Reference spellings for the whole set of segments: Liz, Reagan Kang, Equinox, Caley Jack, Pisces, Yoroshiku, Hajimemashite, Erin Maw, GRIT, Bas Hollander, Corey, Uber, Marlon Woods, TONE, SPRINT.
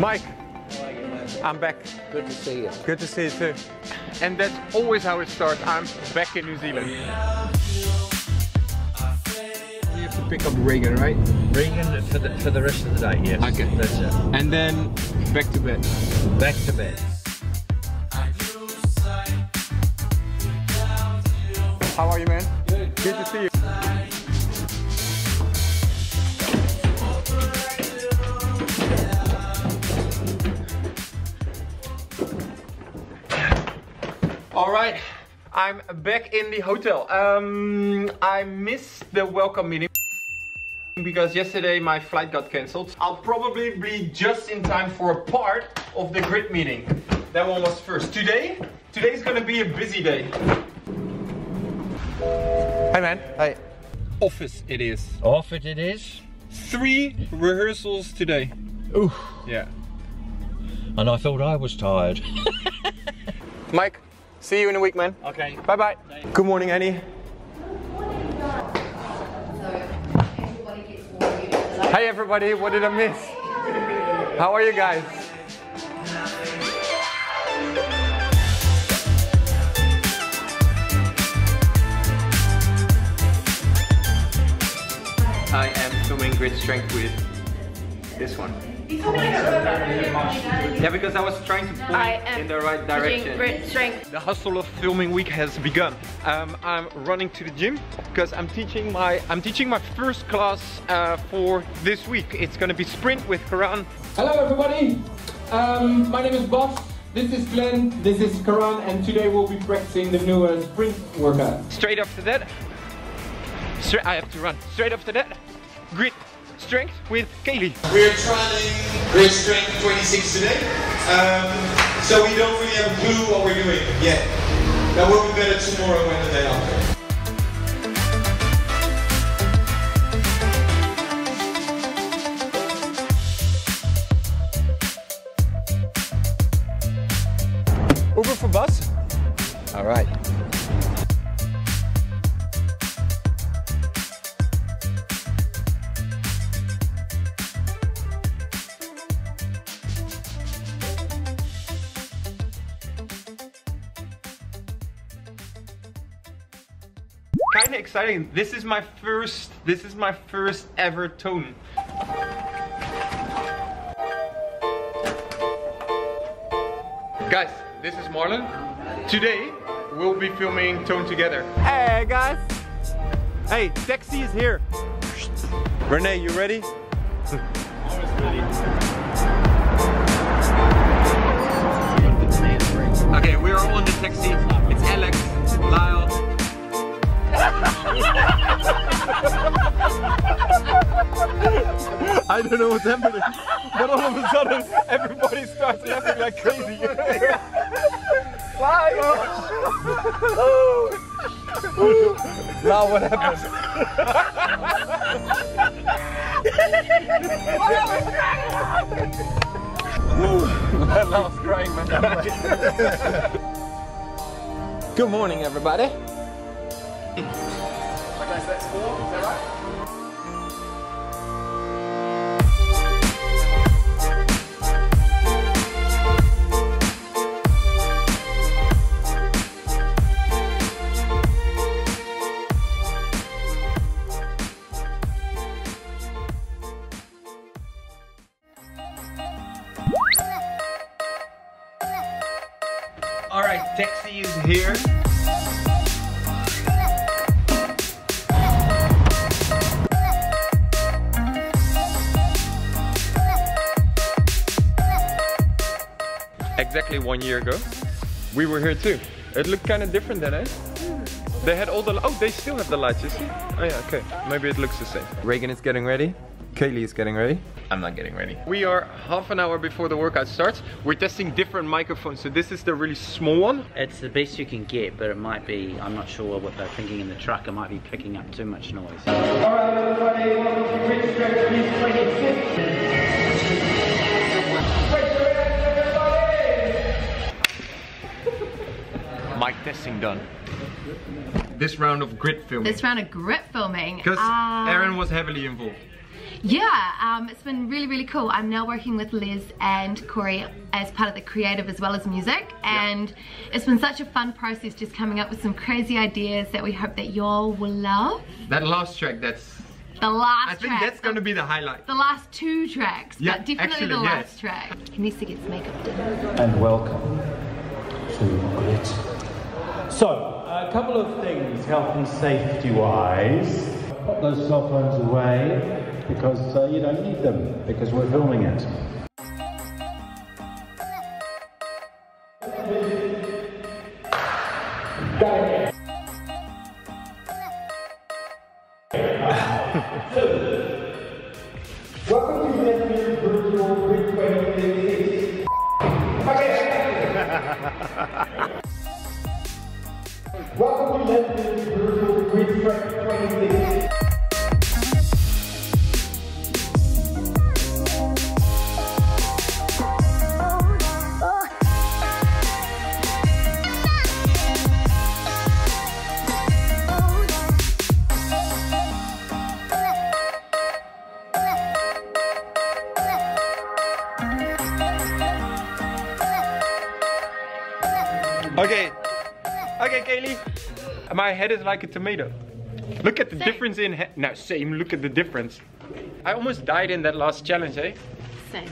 Mike, I'm back. Good to see you. Good to see you too. And that's always how it starts. I'm back in New Zealand. You have to pick up Reagan, right? Reagan for the rest of the day, yes. Okay. That's it. And then back to bed. Back to bed. How are you, man? Good. Good to see you. All right, I'm back in the hotel. I missed the welcome meeting because yesterday my flight got cancelled. I'll probably be just in time for a part of the GRIT meeting. That one was first. Today's gonna be a busy day. Hey man. Hey. Office it is. Office it is. 3 rehearsals today. Ooh. Yeah. And I thought I was tired. Mike, see you in a week, man. Okay. Bye bye. Good morning, Annie. Good morning, guys. So everybody gets one unit tonight. Hey everybody, what did I miss? How are you guys? I am filming GRIT Strength with this one. Yeah, because I was trying to point in the right direction. GRIT Strength. The hustle of filming week has begun. I'm running to the gym because I'm teaching my first class for this week. It's going to be SPRINT with Karan. Hello everybody. My name is Bas. This is Glenn. This is Karan, and today we'll be practicing the new SPRINT workout. Straight after that. I have to run. Straight after that, GRIT Strength with Caley. We're trying GRIT Strength 26 today, so we don't really have a clue what we're doing yet. That will be better tomorrow when the day after. Uber for bus? All right. Kinda exciting. This is my first ever TONE. Guys, this is Marlon. Today we'll be filming TONE together. Hey guys. Hey, Sexy is here. Renee, you ready? Always ready. Okay, we are on the taxi. It's Alex, Lyle. I don't know what's happening, but all of a sudden everybody starts laughing like crazy. Now what happened? I was crying, man. Good morning, everybody. Okay, so that's 4, is that right? Alright, taxi is here. Exactly 1 year ago, we were here too. It looked kind of different then, eh? They had all the, oh, they still have the lights, you see? Oh yeah, okay, maybe it looks the same. Reagan is getting ready. Caley is getting ready. I'm not getting ready. We are half an hour before the workout starts. We're testing different microphones, so this is the really small one. It's the best you can get, but it might be, I'm not sure what they're thinking in the truck, it might be picking up too much noise. All right, everybody, welcome to GRIT Strength 26. Mic testing done. This round of GRIT filming. Because Erin was heavily involved. Yeah, it's been really, really cool. I'm now working with Liz and Corey as part of the creative as well as music, and it's been such a fun process just coming up with some crazy ideas that we hope that y'all will love. That last track, that's... The last track. I think that's going to be the highlight. The last two tracks, but definitely the last track. He needs to get his makeup done. And welcome to GRIT. So, a couple of things health and safety wise. Put those cell phones away, because you don't need them, because we're filming it. Welcome to the virtual GRIT 2026. Welcome to the virtual GRIT 2026. Okay, okay, Caley. My head is like a tomato. Look at the difference in head. No, same, look at the difference. I almost died in that last challenge, eh? Same.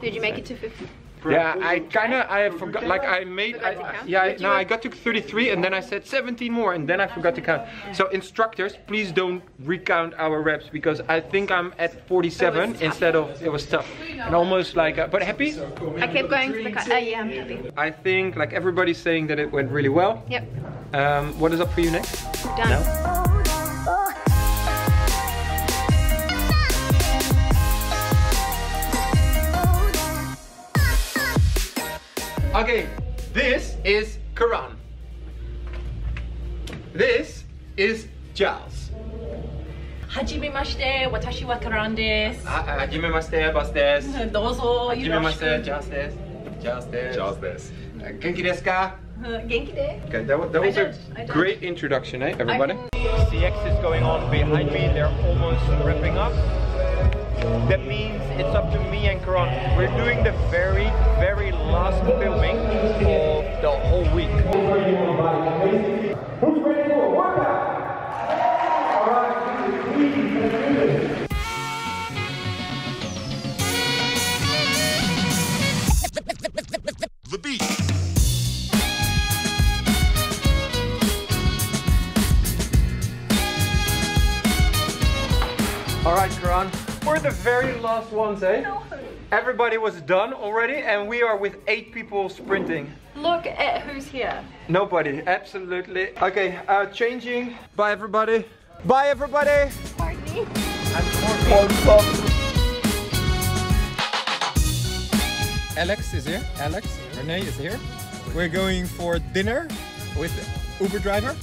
Did you make it to 50? Yeah, I kinda, I forgot, like I made, I got to 33 and then I said 17 more and then I forgot to count. So instructors, please don't recount our reps, because I think I'm at 47 instead of, it was tough. And almost like, but happy? I kept going to the cut, yeah, I'm happy. I think like everybody's saying that it went really well. Yep. What is up for you next? Done. No? Okay, this is Karan. This is Giles. Hajimemashite, watashi wa Karan desu. Hajimemashite, Bas desu. Dozo, yoroshiku. Giles desu. Giles desu. Giles desu. Genki desu ka? Genki desu. Okay, that was a great introduction, eh, everybody? CX is going on behind me, they're almost wrapping up. That means it's up to me and Karan. We're doing the very, very last filming of the whole week. Who's ready for a workout? The beat. Alright, Karan. We're the very last ones, eh? No. Everybody was done already, and we are with 8 people sprinting. Look at who's here. Nobody, absolutely. Okay, changing. Bye, everybody. Bye, everybody. Courtney. I'm Courtney. Alex is here. Alex, Renee is here. We're going for dinner with the Uber driver.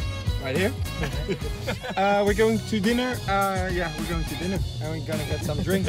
Right here. We're going to dinner. Yeah, we're going to dinner. And we're gonna get some drinks.